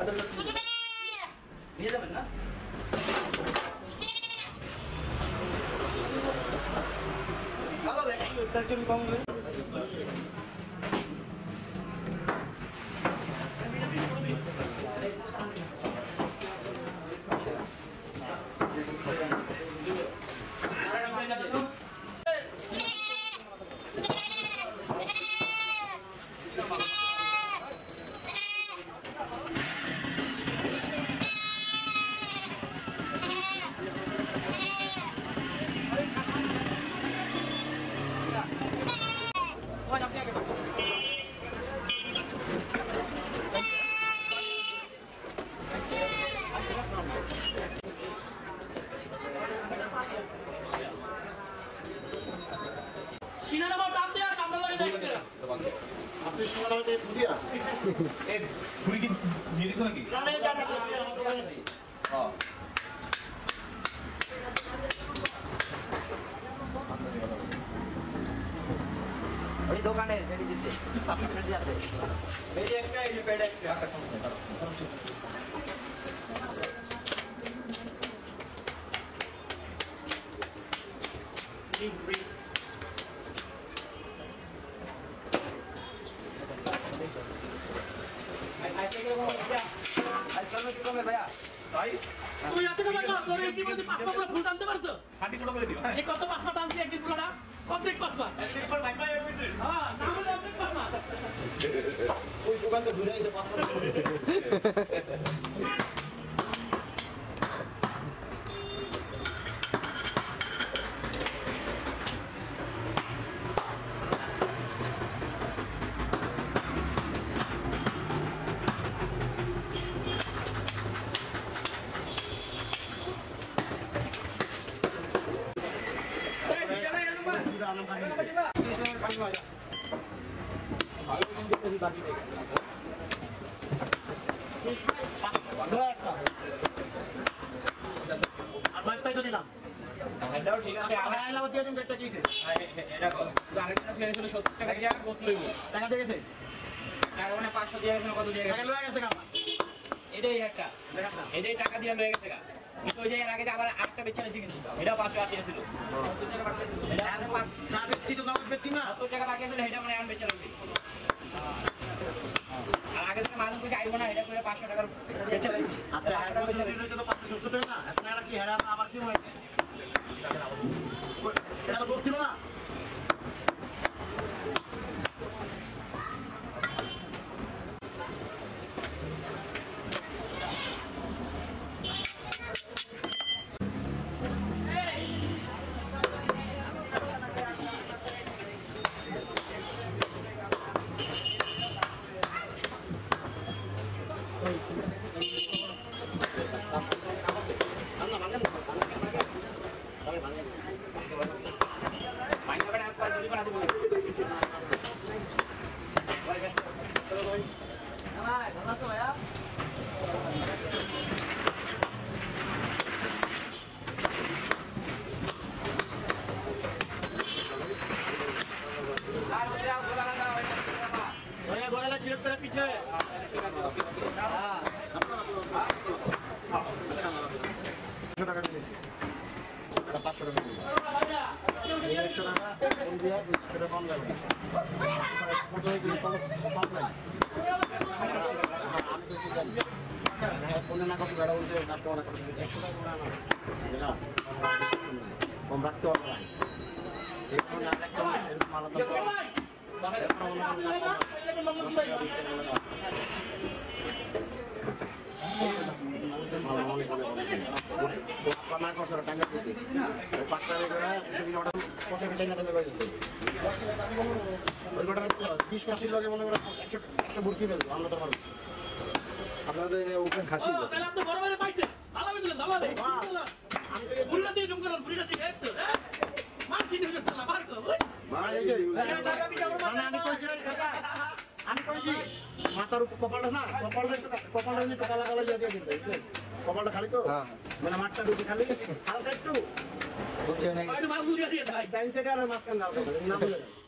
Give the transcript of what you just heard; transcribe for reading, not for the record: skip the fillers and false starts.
আদার নিয়ে যাবেন না ভালো ভাই তার জন্য কম হবে দোকানে রেডি দিছে আপনি রেডি আছে এই যে একটা এই যে পেড একটা আটা করতে পারো আই থেকে গো ভাইয়া আই কারণে কি কমে ভাইয়া সাইজ তুমি এত টাকা করে এই মধ্যে 500 টাকা ফুল আনতে পারছো হাঁটি ছোট করে দিও এই কত 500 টাকা আনছি একদিন পুরোটা কমপ্লিট পাসবা এর পর ভাই ভাই হ্যাঁ না হলে কমপ্লিট পাসবা ওই দোকান তো ঘুরে এসে পাসবা না আমরা তো পারবো Thank you.